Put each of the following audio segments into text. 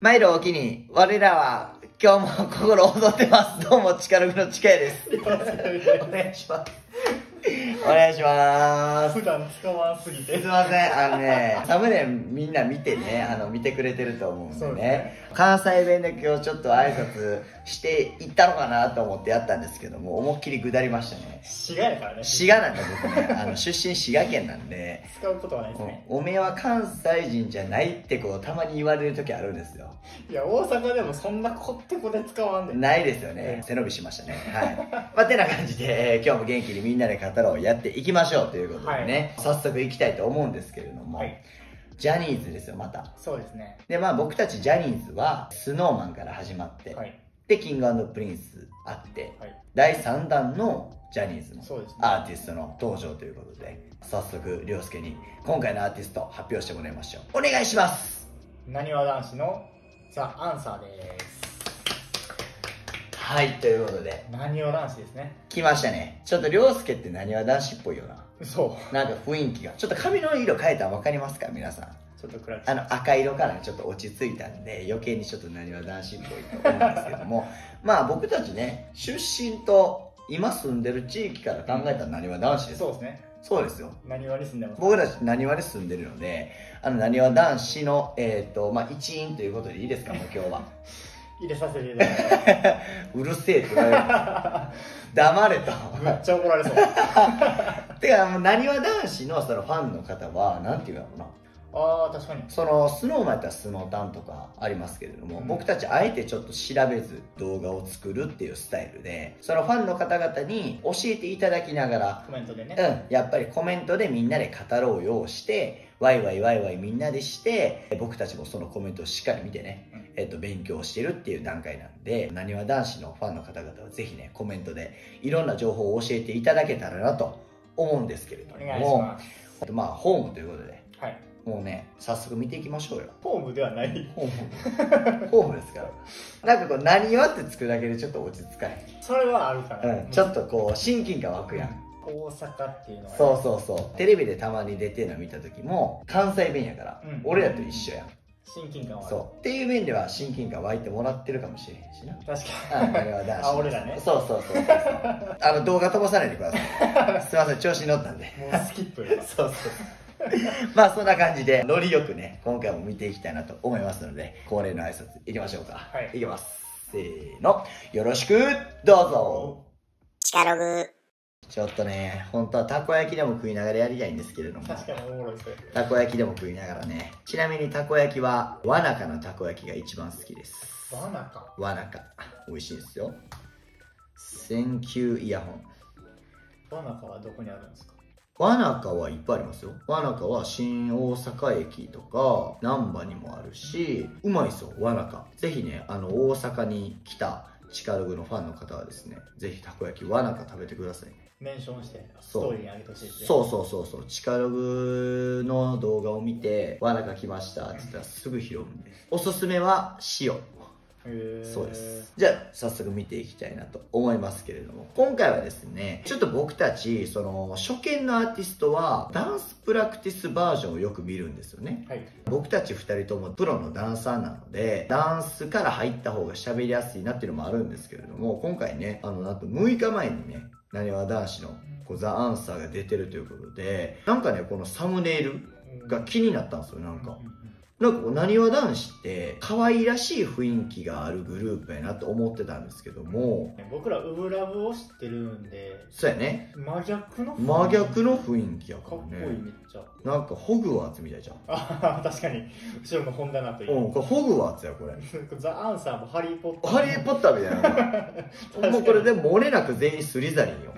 毎度お気に、我らは今日も心躍ってます。どうも、力黒ちかやです。お願いします。お願いします。普段使わすぎて。すいません、サムネみんな見てね、見てくれてると思うんでね。関西弁で今日ちょっと挨拶していったのかなと思ってやったんですけども、思いっきり下りましたね。滋賀やからね。滋賀なんだ、僕ね。出身滋賀県なんで。使うことはないですね。おめえは関西人じゃないってこう、たまに言われる時あるんですよ。いや、大阪でもそんなこってこで使わんで、ね。ないですよね。背伸びしましたね。はい。まあ、てな感じで、今日も元気にみんなで語ろうやっていきましょうということでね、はい、早速いきたいと思うんですけれども、はい、ジャニーズですよ、また。そうですね。で、まあ僕たちジャニーズは SnowMan から始まって、はい、でキング&プリンスあって、はい、第3弾のジャニーズのアーティストの登場ということで、早速涼介に今回のアーティスト発表してもらいましょう。お願いします。なにわ男子の THE ANSWER です。はい、ということで。なにわ男子ですね。来ましたね。ちょっと涼介ってなにわ男子っぽいよな。そう。なんか雰囲気が。ちょっと髪の色変えたら分かりますか皆さん。ちょっと暗い。赤色からちょっと落ち着いたんで、余計にちょっとなにわ男子っぽいと思うんですけども。まあ僕たちね、出身と今住んでる地域から考えたらなにわ男子です。そうですね。そうですよ。なにわに住んでます。僕たちなにわに住んでるので、なにわ男子の、まあ一員ということでいいですか、もう今日は。入れさせていただきます。うるせえって言われる。黙れと。めっちゃ怒られそう。てか、もうなにわ男子のそのファンの方は、なんて言うのかな。ああ、確かに。その、スノーマンやったらスノータンとかありますけれども、僕たちあえてちょっと調べず動画を作るっていうスタイルで、そのファンの方々に教えていただきながら、コメントでね。うん、やっぱりコメントでみんなで語ろうようして、ワイワイワイワイみんなでして、僕たちもそのコメントをしっかり見てね、勉強してるっていう段階なんで、なにわ男子のファンの方々はぜひね、コメントでいろんな情報を教えていただけたらなと思うんですけれども、お願いします。まあ、ホームということで、はい、もうね、早速見ていきましょうよ。ホームではない。ホーム。ホームですから。なんかこう、なにわってつくだけでちょっと落ち着かない。それはあるから、ね。うん、ちょっとこう、親近感湧くやん。大阪っていうのは、ね、そうそうそう、テレビでたまに出てるの見た時も関西弁やから、うん、俺らと一緒やん。親近感湧いてっていう面では親近感湧いてもらってるかもしれへんしな。確かに。あ、俺らね。そうそうそうそう。動画飛ばさないでください。すいません、調子に乗ったんで。もうスキップ。そうそう。まあそんな感じでノリよくね、今回も見ていきたいなと思いますので、恒例の挨拶いきましょうか。はい、いきます。せーの、よろしくどうぞ。力ぐ。ちょっとね、本当はたこ焼きでも食いながらやりたいんですけれども、確かにおもろいですね。たこ焼きでも食いながらね。ちなみにたこ焼きはわなかのたこ焼きが一番好きです。わなか、わなか美味しいですよ。センキューイヤホン。わなかはどこにあるんですか？わなかはいっぱいありますよ。わなかは新大阪駅とか難波にもあるし、うまいそう、わなか。ぜひね、大阪に来た力具のファンの方はですね、ぜひたこ焼きわなか食べてくださいね。メンションしてストーリーに上げてほしいですね。そうそうそうそう。チカログの動画を見て、わなか来ましたって言ったらすぐ拾うんで。おすすめは塩。そうです。じゃあ早速見ていきたいなと思いますけれども、今回はですね、ちょっと僕たちその初見のアーティストはダンスプラクティスバージョンをよく見るんですよね、はい、僕たち2人ともプロのダンサーなのでダンスから入った方が喋りやすいなっていうのもあるんですけれども、今回ね、なんと6日前にね、なにわ男子の「THE ANSWER」が出てるということで、なんかね、このサムネイルが気になったんですよ。なんか。なにわ男子って可愛らしい雰囲気があるグループやなと思ってたんですけども、僕らウブラブを知ってるんで。そうやね、真逆の雰囲気やからね。かっこいい、めっちゃ。なんかホグワーツみたいじゃん。ああ、確かに。後ろの本棚という、うん、これホグワーツやこれ。ザ・アンサーもハリー・ポッター、ハリー・ポッターみたいな。もうこれでもれなく全員スリザリンよ。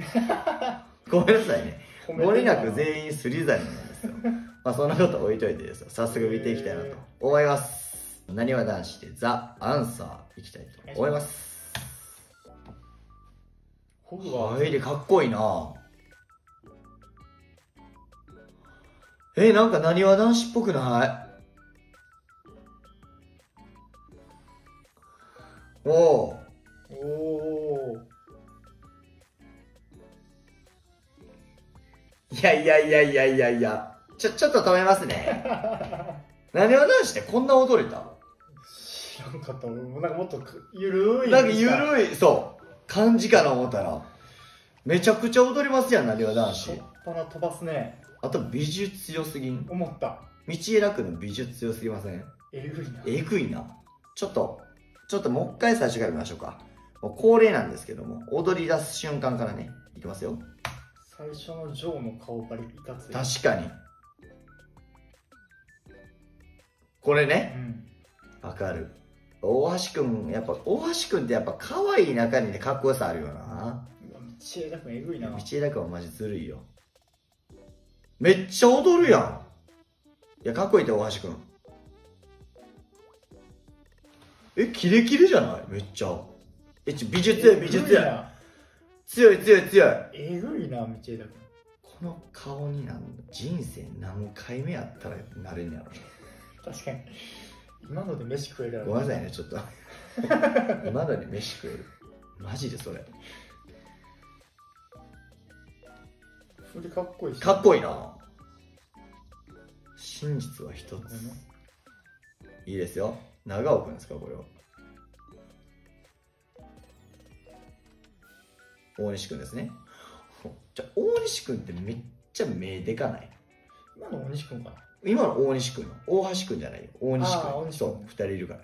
ごめんなさいね、もれなく全員スリザリンなんですよ。まあそんなこと置いといてですよ、早速見ていきたいなと思います。なにわ男子で THE ANSWER いきたいと思います。はいで、かっこいいな。なんかなにわ男子っぽくない？おお、いやいやいやいやいやいや、ちょっと止めますね。なにわ男子ってこんな踊れた？知らんかった。俺もなんかもっとゆるいなんかゆるいそう感じかな思ったらめちゃくちゃ踊りますやんなにわ男子。飛ばすね。あと美術強すぎん思った。道枝君の美術強すぎません？えぐいなえぐいな。ちょっともう一回最初から見ましょうか。もう恒例なんですけども踊り出す瞬間からねいきますよ。最初のジョーの顔バリいかつい。確かにこれね、うん、わかる。大橋くんやっぱ大橋くんってやっぱ可愛い中にねかっこよさあるよな。道枝くんえぐいな。道枝くんはマジずるいよ。めっちゃ踊るやん。いやかっこいいって大橋くん。えキレキレじゃないめっちゃ。え美術や美術や強い強い強い。えぐいな道枝くん。この顔になん人生何回目やったらなれんやろ。確かに今ので飯食えるやろ。ごめんなさいねちょっと今ので飯食えるマジでそれそれかっこいいしかっこいいな。真実は一つ、いいですよ。長尾くんですかこれは。大西くんですね。じゃあ大西くんってめっちゃ目でかない？今の大西くんかな。今の大西君の大橋君じゃないよ。大西君そう2人いるか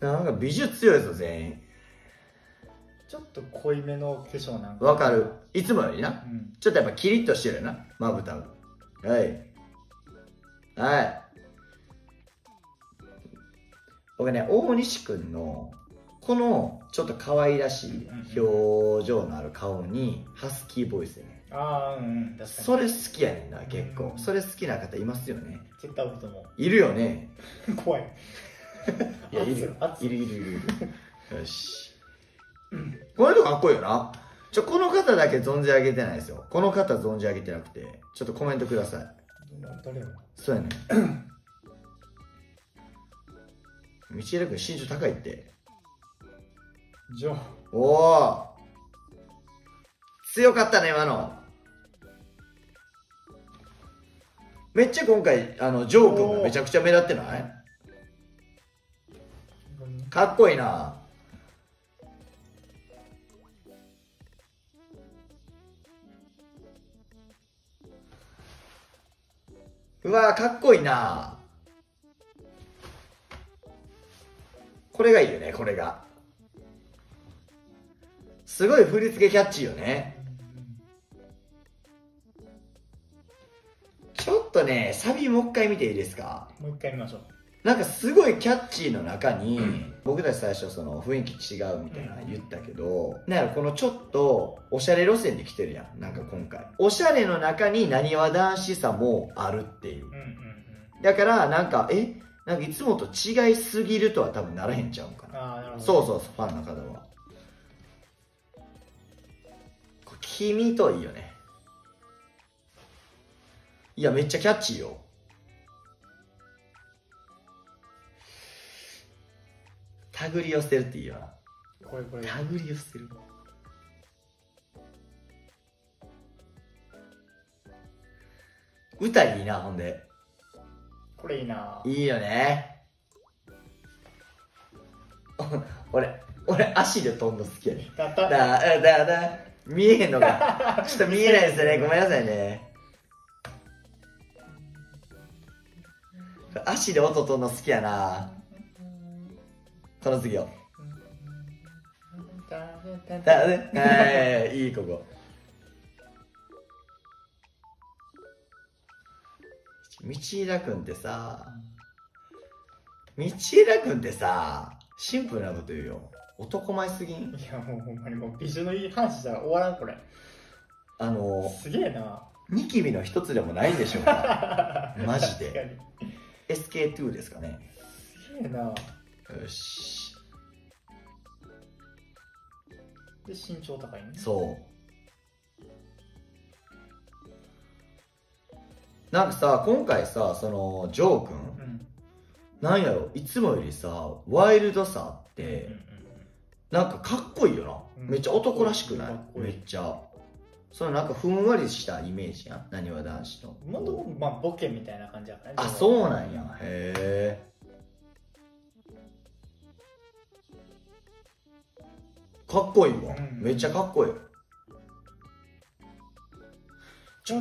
らね。なんか美術強いぞ全員。ちょっと濃いめの化粧なんかわかる。いつもよりな、うん、ちょっとやっぱキリッとしてるよなまぶたが。はいはい。僕ね大西君のこのちょっと可愛らしい表情のある顔にハスキーボイスでね。ああうん確かにそれ好きやねんな。結構それ好きな方いますよね。絶対おると思う。いるよね。怖い。いやいるいるいるいる。よしこの人かっこいいよな。この方だけ存じ上げてないですよ。この方存じ上げてなくてちょっとコメントください。誰やろ。そうやね道枝君身長高いってジョー。おお強かったね今の。めっちゃ今回ジョー君がめちゃくちゃ目立ってないかっこいいな。うわかっこいいな。これがいいよね。これがすごい振り付けキャッチーよね。ちょっとねサビもう一回見ていいですか。もう一回見ましょう。なんかすごいキャッチーの中に、うん、僕たち最初その雰囲気違うみたいなの言ったけど、うん、だからこのちょっとおしゃれ路線で来てるやん。なんか今回おしゃれの中になにわ男子さもあるっていう、だからなんかなんかいつもと違いすぎるとは多分ならへんちゃうんかな。あー、なるほど。そうそうそうファンの方は黄身といいよね。いやめっちゃキャッチーよ。手繰り寄せるっていいよな。これこれ手繰り寄せる。歌いいな。ほんでこれいいな。いいよね。俺足で飛んだ好きやね。だだだだ見えへんのかちょっと見えないですよねごめんなさいね。足で音とんの好きやな。この次よはいいいここ道枝くんってさシンプルなこと言うよ。男前すぎん？いやもうほんまにもう美女のいい話したら終わらんこれ。すげえな。ニキビの一つでもないんでしょうかマジで。SK2 ですかね。すげえな。よしで身長高いね。そうなんかさ今回さそのジョー君、うん、なんやろいつもよりさワイルドさって、うんなんかかっこいいよな。めっちゃ男らしくない？めっちゃそのなんかふんわりしたイメージやん、なにわ男子の。今のところまあボケみたいな感じやからね。あ、そうなんや。へえ。かっこいいわ、うん、めっちゃかっこいい。こ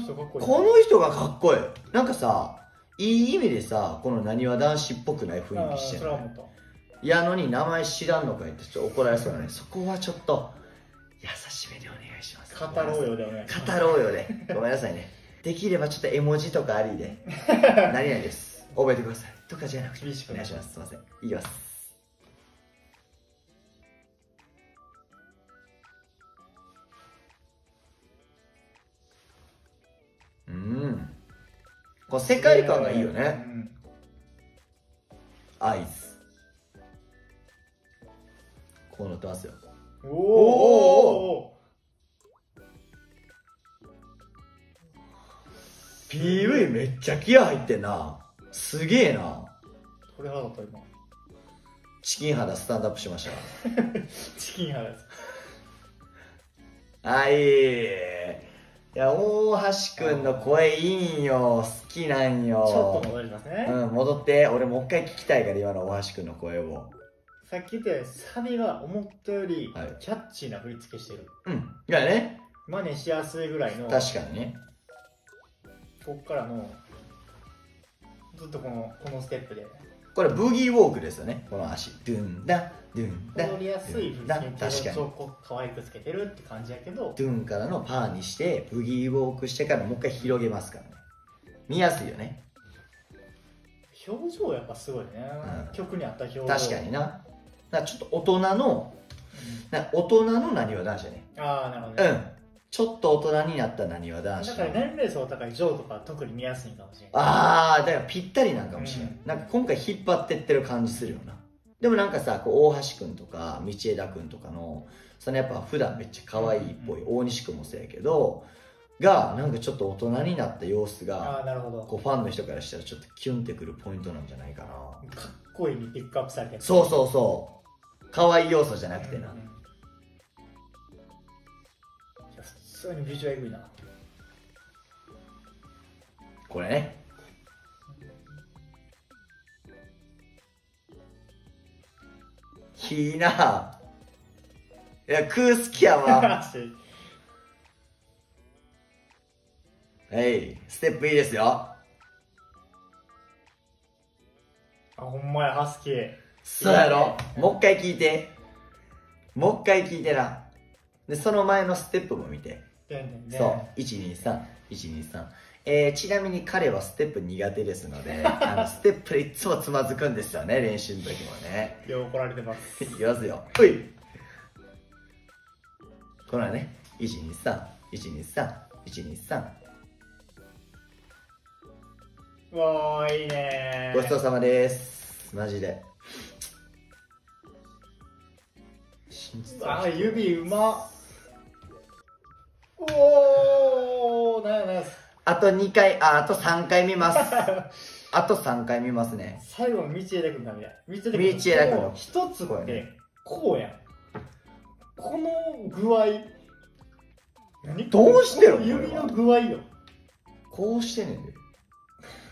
の人がかっこいい。なんかさ、いい意味でさ、このなにわ男子っぽくない雰囲気してる、ね、いやのに名前知らんのかいってちょっと怒られそうだね。そこはちょっと優しめでお願いします。語ろうよでお願いします。語ろうよで、ごめんなさいね。できればちょっと絵文字とかありで何々です覚えてくださいとかじゃなくて、お願いします。すいません、いきます。うん、こう世界観がいいよね。アイス。こうなってますよ。おお。PV めっちゃ気合入ってんな。すげえな。鳥肌だった今。チキン肌スタンドアップしましたから。チキン肌です。はい。いや、大橋くんの声いいんよ、好きなんよ。ちょっと戻りますね。うん、戻って。俺もう一回聞きたいから、今の大橋くんの声を。さっき言ったようにサビは思ったよりキャッチーな振り付けしてる、はい、うんだからね、マネしやすいぐらいの。確かにね。こっからのずっとこのステップで、これブギーウォークですよね、この足。ドゥンダドゥンダ、踊りやすい振り付けを可愛くつけてるって感じやけど、ドゥンからのパーにしてブギーウォークしてからもう一回広げますからね。見やすいよね。表情やっぱすごいね、うん、曲に合った表情。確かにな。なんかちょっと大人の、うん、大人のなにわ男子やね。ああ、なるほどね。うん、ちょっと大人になったなにわ男子。だから年齢層高いジョーとか特に見やすいかもしれない。ああ、だからぴったりなんかもしれない、うん、なんか今回引っ張ってってる感じするよな。でもなんかさ、こう大橋くんとか道枝くんとかのそのやっぱ普段めっちゃ可愛いっぽい、うん、大西くんもそうやけどが、なんかちょっと大人になった様子が、あ、なるほど、こうファンの人からしたらちょっとキュンってくるポイントなんじゃないかな。かっこいいにピックアップされてる。そうそうそう、可愛い要素じゃなくてな、うん、そういうビジュアルいいな。これね。いいな。いや、食う好きやわ。はい、ステップいいですよ。あ、ほんまや、ハスキー。そうやろ。もう一回聞いて。もう一回聞いてな。で、その前のステップも見て。そう、123、123。ちなみに彼はステップ苦手ですので、ステップでいつもつまずくんですよね、練習の時もね。いや、怒られてます。いきますよ。ほい。これはね、123、123、123。おー、いいねー。ごちそうさまです。マジで。あ、指うまっ。おお、ナイス。あと2回、あと3回見ます。あと3回見ますね。最後の道枝君だめや。道枝君。一つってこうやん。この具合。何？どうしてるの？指の具合よ。こうしてねんで。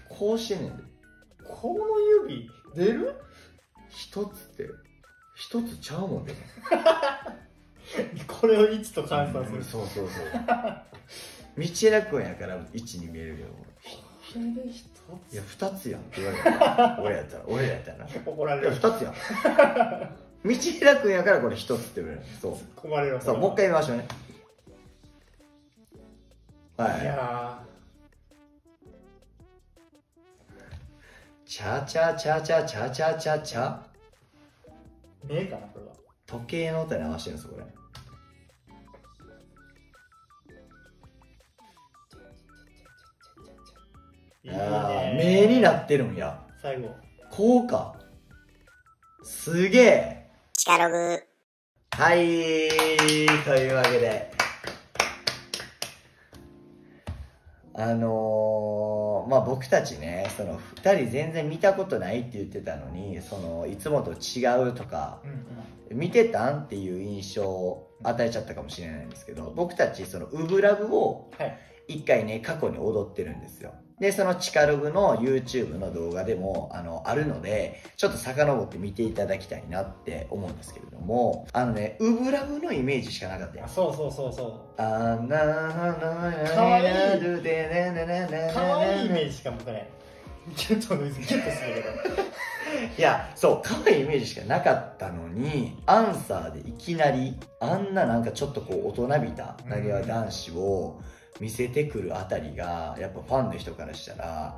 こうしてねんで。この指出る？一つって一つちゃうもんね。これを1と換算する、うん、そうそうそう道枝君やから1に見えるけど、いや2つやんって言われた。俺やったら怒られる。2つやん。道枝君やからこれ1つって言われる。そう、困れる。そう、もう一回見ましょうね。はい、いやチャチャチャチャチャチャチャチャ、ねえかな、これは。時計の音に合わせてるんですよ、これ。ああ、目になってるんや。最後。こうか。すげえ。チカログ。はい、というわけで。まあ僕たちね、その2人全然見たことないって言ってたのに、そのいつもと違うとか、見てたんっていう印象与えちゃったかもしれないんですけど、僕たちそのウブラブを1回ね過去に踊ってるんですよ。でそのチカログの YouTube の動画でもあるので、ちょっと遡って見ていただきたいなって思うんですけれども、ねウブラブのイメージしかなかったよ。そうそうそうそう、あなかわいいかわいいイメージしか僕ねちょっと結構するけどいやそう可愛いイメージしかなかったのに、アンサーでいきなりあんななんかちょっとこう大人びたなにわ男子を見せてくるあたりが、やっぱファンの人からしたら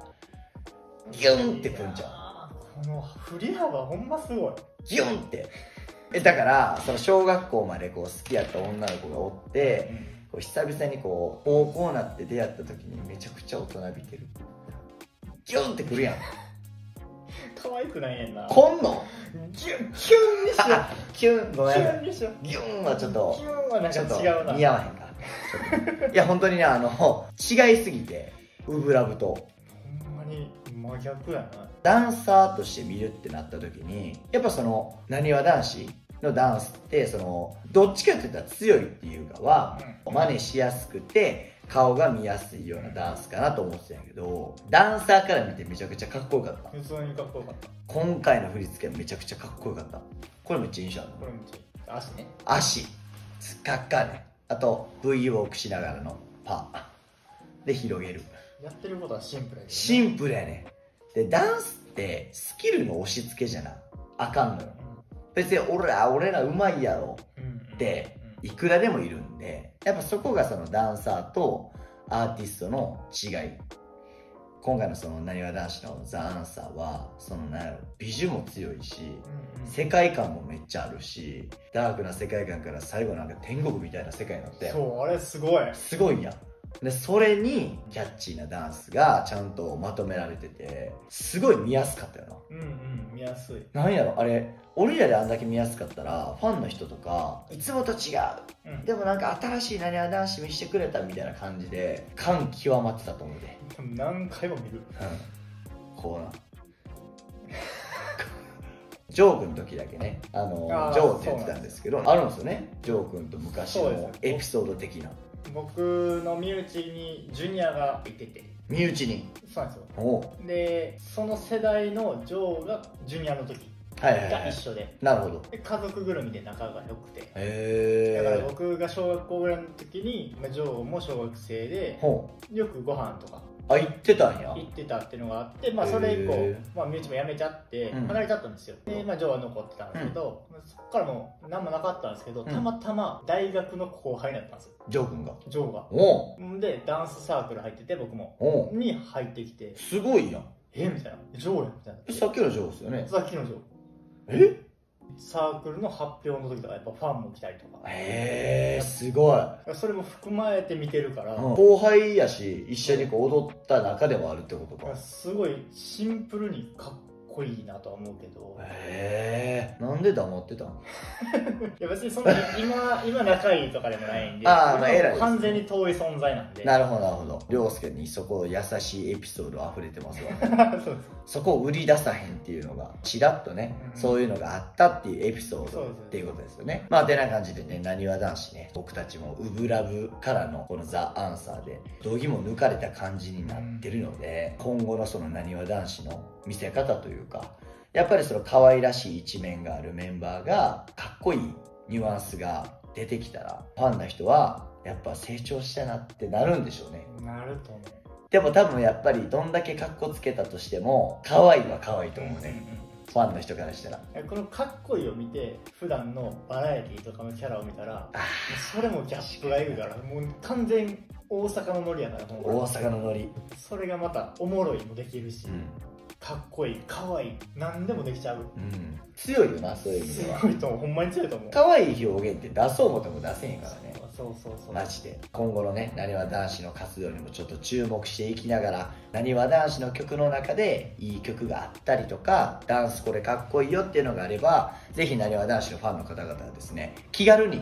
ギュンってくんじゃん。この振り幅ほんますごいギュンって。だからその小学校までこう好きやった女の子がおって、こう久々にこう高校なって出会った時にめちゃくちゃ大人びてる、ギュンってくるやん。可愛くないねんな。こんのキュンキュンにしようキュンごめんキュンにしよう。ギュンはちょっとキュンはなんか違うな、似合わへんかちょっといや本当にね違いすぎて、ウブラブとほんまに真逆やな。ダンサーとして見るってなった時に、やっぱそのなにわ男子のダンスってそのどっちかっていったら強いっていうかは、真似しやすくて顔が見やすいようなダンスかなと思ってたんやけど、ダンサーから見てめちゃくちゃかっこよかった。普通にかっこよかった。今回の振り付けめちゃくちゃかっこよかった。これめっちゃ印象ある。これめっちゃ足ね、足つかっかね、あと V ウォークしながらのパーで広げる。やってることはシンプルやね。シンプルやね。でダンスってスキルの押し付けじゃなあかんのよ。別に俺らうまいやろっていくらでもいるんで、やっぱそこがそのダンサーとアーティストの違い。今回のそのなにわ男子の「ザ・アンサー」はそのなんやろ、美術も強いし、世界観もめっちゃあるし、ダークな世界観から最後なんか天国みたいな世界になって、そう、あれすごいすごいやん。でそれにキャッチーなダンスがちゃんとまとめられてて、すごい見やすかったよな。見やすい。なんやろあれ、俺らであんだけ見やすかったらファンの人とかいつもと違う、でもなんか新しいなにわ男子見してくれたみたいな感じで感極まってたと思うで。何回も見る、こうなジョー君の時だけね、ジョーって言ってたんですけど、あるんですよね、ジョー君と昔のエピソード的な。僕の身内にジュニアがいてて、身内にそうなんですよ。でその世代のジョーがジュニアの時が一緒で、なるほど、で家族ぐるみで仲が良くて、だから僕が小学校ぐらいの時にジョーも小学生でよくご飯とか行ってたんや、行ってたっていうのがあって、まあそれ以降身内も辞めちゃって離れちゃったんですよ。でまあジョーは残ってたんですけど、そこからもう何もなかったんですけど、たまたま大学の後輩になったんですよ、ジョー君が。ジョーがでダンスサークル入ってて、僕もに入ってきて、すごいやん、みたいな、ジョーやんみたいな。さっきのジョーですよね。さっきのジョー。サークルの発表の時とかやっぱファンも来たりとか、すごい。それも含まれて見てるから、後輩やし一緒にこう踊った中でもあるってことか。すごいシンプルにかっこいいなとは思うけど、なんで黙ってたのいや別にそんな今仲いいとかでもないんで、完全に遠い存在なんで。なるほどなるほど。涼介にそこ優しいエピソードあふれてますわそこを売り出さへんっていうのがちらっとね、そういうのがあったっていうエピソードっていうことですよね。まあてな感じでね、なにわ男子ね、僕たちもウブラブからのこの「ザ・アンサー」で度肝抜かれた感じになってるので、今後のそのなにわ男子の見せ方というか、やっぱりその可愛らしい一面があるメンバーがかっこいいニュアンスが出てきたら、ファンな人はやっぱ成長したなってなるんでしょうね。なると思う。でも多分やっぱりどんだけかっこつけたとしても可愛いは可愛いと思うね、ファンの人からしたら。このかっこいいを見て普段のバラエティーとかのキャラを見たら、それもギャップがいるから、もう完全大阪のノリやから。大阪のノリ、それがまたおもろいもできるし、かっこいい、かわいい、なんでもできちゃう、強いよな、そういう意味では。強いと思う、ほんまに強いと思う。かわいい表現って出そう思っても出せへんからね。そうマジで今後のね、なにわ男子の活動にもちょっと注目していきながら、なにわ男子の曲の中でいい曲があったりとか、ダンスこれかっこいいよっていうのがあれば、ぜひなにわ男子のファンの方々はですね、気軽に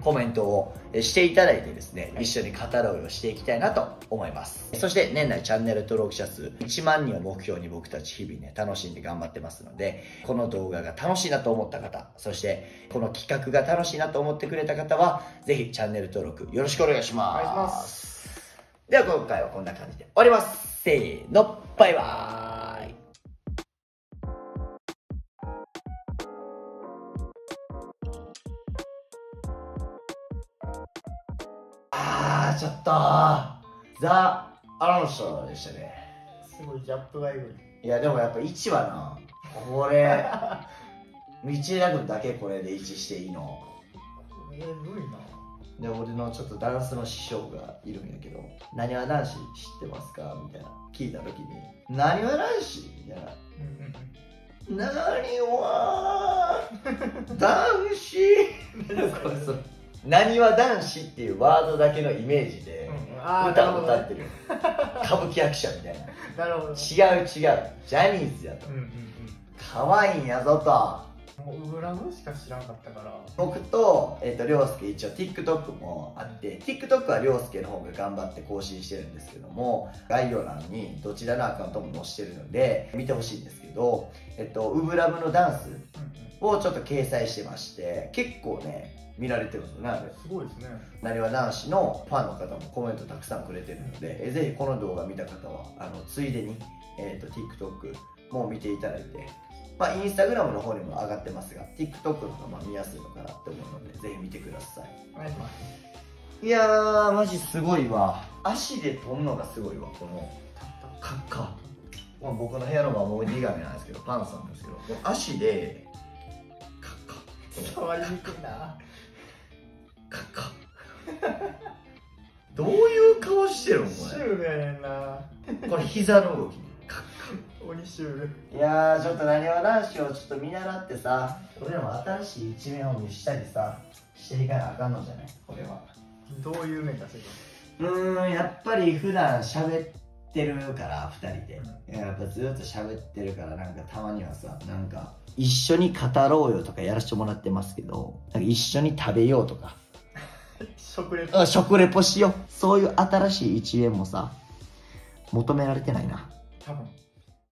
コメントをしていただいてですね、一緒に語ろうをしていきたいなと思います。そして年内チャンネル登録者数1万人を目標に僕たち日々ね、楽しんで頑張ってますので、この動画が楽しいなと思った方、そしてこの企画が楽しいなと思ってくれた方はぜひチャンネル登録よろしくお願いします。お願いします。では今回はこんな感じで終わります。せーの、バイバーイ。ちょっとザ・アロンソでしたね。すごいギャップがいる。いやでもやっぱ1はなこれ道枝君だけこれで1していいの。これ無理な。で俺のちょっとダンスの師匠がいるんやけど、なにわ男子知ってますかみたいな聞いた時に、なにわ男子みたいな、なにわ男子なにわ男子っていうワードだけのイメージで歌を歌ってる、歌舞伎役者みたいな。なるほど。違う違う、ジャニーズだと可愛いんやぞと。もう裏のしか知らなかったから。僕と涼介一応 TikTok もあって、 TikTok は涼介の方が頑張って更新してるんですけども、概要欄にどちらのアカウントも載してるので見てほしいんですけど、ウブラブのダンスをちょっと掲載してまして、結構ね見られてるんだね。すごいですね。なにわ男子のファンの方もコメントたくさんくれてるので、ぜひこの動画見た方はついでに、TikTok も見ていただいて、まあ、Instagram の方にも上がってますが TikTok の方がまあ見やすいのかなと思うのでぜひ見てください。お願いします。いやーマジすごいわ。足で飛んのがすごいわ。このカッカ、まあ、僕の部屋のまあボディガメなんですけどパンさんですけど、足でカッカ触りにくいな。カッカどういう顔してるのこれ。シュールやねんなこれ膝の動きにカッカ鬼シュール。いやーちょっとなにわ男子をちょっと見習ってさ、俺らも新しい一面を見したりさしていかなあかんのじゃない。これはどういう面出せるの。やっぱり普段喋ってるから2人で、やっぱずっと喋ってるから、なんかたまにはさ、なんか一緒に語ろうよとかやらせてもらってますけど、なんか一緒に食べようとか食レポしよう、そういう新しい一面もさ求められてないな多分。